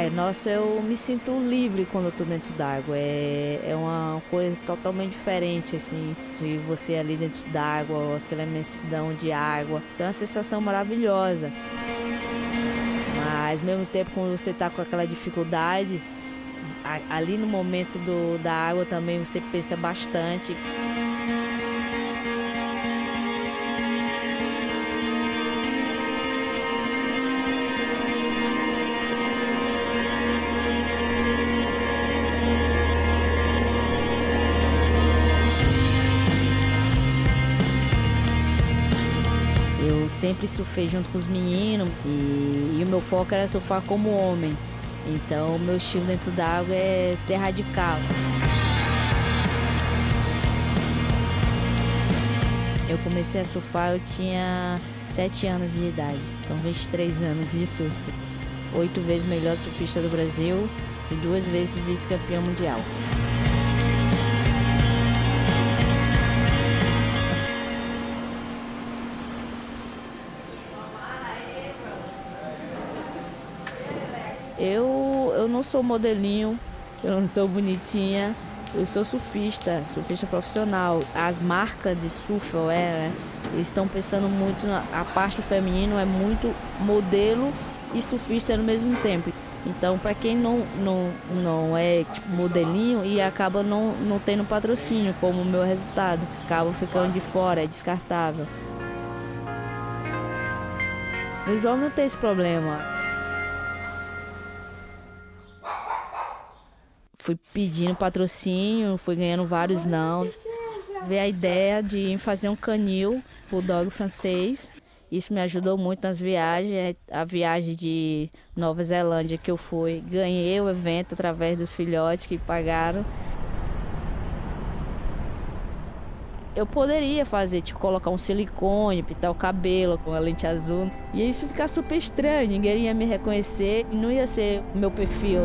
Ai, nossa, eu me sinto livre quando eu tô dentro d'água. É uma coisa totalmente diferente, assim, de você ali dentro d'água, aquela imensidão de água. Então é uma sensação maravilhosa. Mas, ao mesmo tempo, quando você tá com aquela dificuldade, ali no momento da água também você pensa bastante. Eu sempre surfei junto com os meninos e o meu foco era surfar como homem. Então, o meu estilo dentro da água é ser radical. Eu comecei a surfar, eu tinha 7 anos de idade. São 23 anos de surf. 8 vezes melhor surfista do Brasil e 2 vezes vice-campeão mundial. Eu não sou modelinho, eu não sou bonitinha, eu sou surfista profissional. As marcas de surf, eles estão pensando muito, a parte do feminino é muito modelo e surfista no mesmo tempo. Então, para quem não é tipo, modelinho e acaba não tendo patrocínio, como o meu resultado, acaba ficando de fora, é descartável. Os homens não têm esse problema. Fui pedindo patrocínio, fui ganhando vários não. Veio a ideia de fazer um canil bulldog francês. Isso me ajudou muito nas viagens. A viagem de Nova Zelândia que eu fui, ganhei o evento através dos filhotes que pagaram. Eu poderia fazer, tipo, colocar um silicone, pintar o cabelo com a lente azul. E isso ficar super estranho, ninguém ia me reconhecer e não ia ser o meu perfil.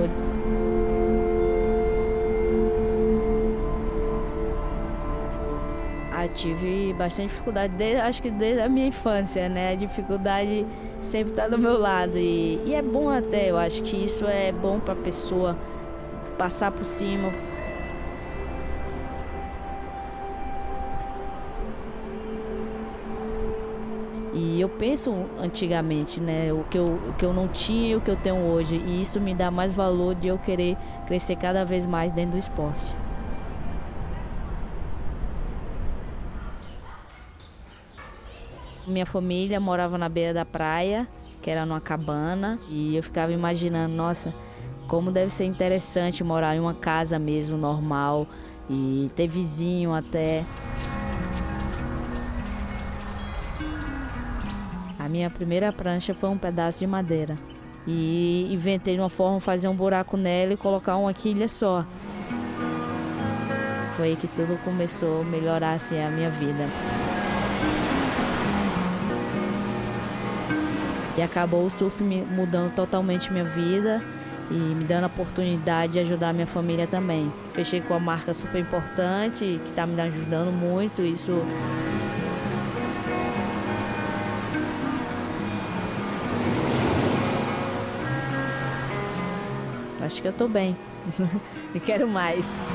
Eu tive bastante dificuldade, acho que desde a minha infância, né? A dificuldade sempre tá do meu lado e é bom até, eu acho que isso é bom pra pessoa passar por cima. E eu penso antigamente, né? O que eu não tinha e o que eu tenho hoje, e isso me dá mais valor de eu querer crescer cada vez mais dentro do esporte. Minha família morava na beira da praia, que era numa cabana, e eu ficava imaginando, nossa, como deve ser interessante morar em uma casa mesmo, normal, e ter vizinho até. A minha primeira prancha foi um pedaço de madeira, e inventei uma forma de fazer um buraco nela e colocar uma quilha só. Foi aí que tudo começou a melhorar assim, a minha vida. E acabou o surf mudando totalmente minha vida e me dando a oportunidade de ajudar a minha família também. Fechei com uma marca super importante, que está me ajudando muito, isso. Acho que eu estou bem e quero mais.